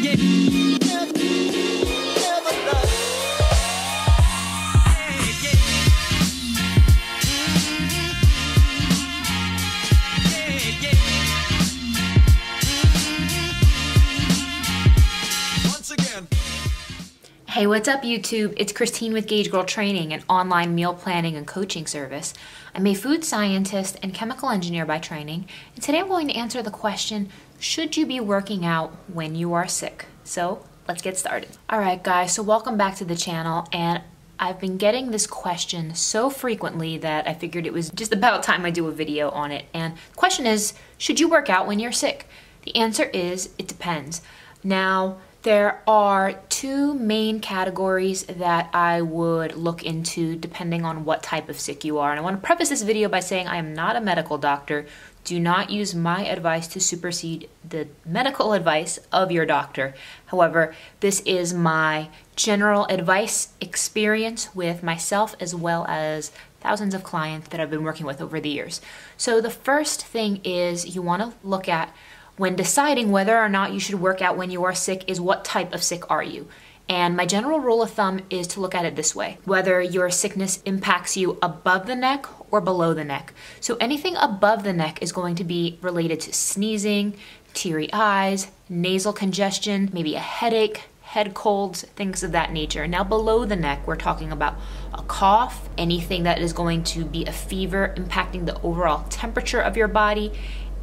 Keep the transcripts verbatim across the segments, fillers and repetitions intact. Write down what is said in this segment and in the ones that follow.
yeah, yeah. Hey, what's up YouTube? It's Christine with Gauge Girl Training, an online meal planning and coaching service. I'm a food scientist and chemical engineer by training, and today I'm going to answer the question, should you be working out when you are sick? So let's get started. All right guys, so welcome back to the channel, and I've been getting this question so frequently that I figured it was just about time I do a video on it. And the question is, should you work out when you're sick? The answer is, it depends. Now, there are two main categories that I would look into depending on what type of sick you are. And I want to preface this video by saying I am not a medical doctor. Do not use my advice to supersede the medical advice of your doctor. However, this is my general advice experience with myself as well as thousands of clients that I've been working with over the years. So the first thing is you want to look at when deciding whether or not you should work out when you are sick is what type of sick are you? And my general rule of thumb is to look at it this way, whether your sickness impacts you above the neck or below the neck. So anything above the neck is going to be related to sneezing, teary eyes, nasal congestion, maybe a headache, head colds, things of that nature. Now below the neck, we're talking about a cough, anything that is going to be a fever impacting the overall temperature of your body,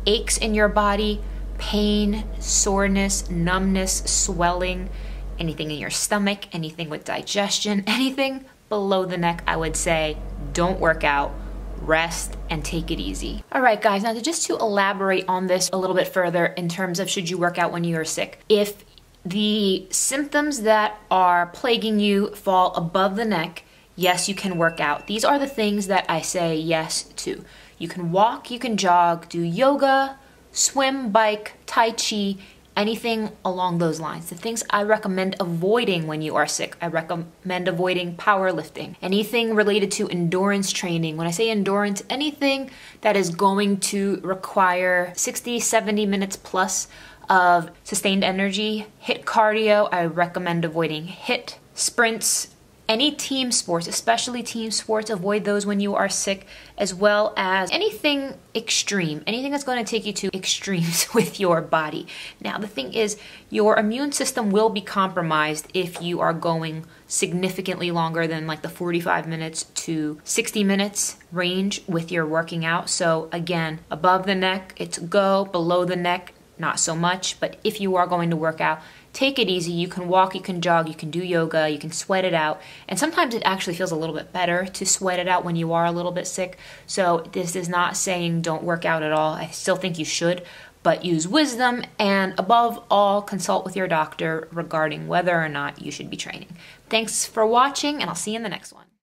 aches in your body, pain, soreness, numbness, swelling, anything in your stomach, anything with digestion, anything below the neck, I would say, don't work out, rest, and take it easy. All right, guys, now just to elaborate on this a little bit further in terms of should you work out when you're sick, if the symptoms that are plaguing you fall above the neck, yes, you can work out. These are the things that I say yes to. You can walk, you can jog, do yoga, swim, bike, tai chi, anything along those lines. The things I recommend avoiding when you are sick, I recommend avoiding powerlifting, anything related to endurance training. When I say endurance, anything that is going to require sixty, seventy minutes plus of sustained energy, HIIT cardio, I recommend avoiding HIIT, sprints, any team sports, especially team sports, avoid those when you are sick, as well as anything extreme, anything that's going to take you to extremes with your body. Now, the thing is, your immune system will be compromised if you are going significantly longer than like the forty-five minutes to sixty minutes range with your working out. So again, above the neck, it's go, below the neck, not so much, but if you are going to work out, take it easy. You can walk, you can jog, you can do yoga, you can sweat it out. And sometimes it actually feels a little bit better to sweat it out when you are a little bit sick. So this is not saying don't work out at all. I still think you should, but use wisdom, and above all, consult with your doctor regarding whether or not you should be training. Thanks for watching, and I'll see you in the next one.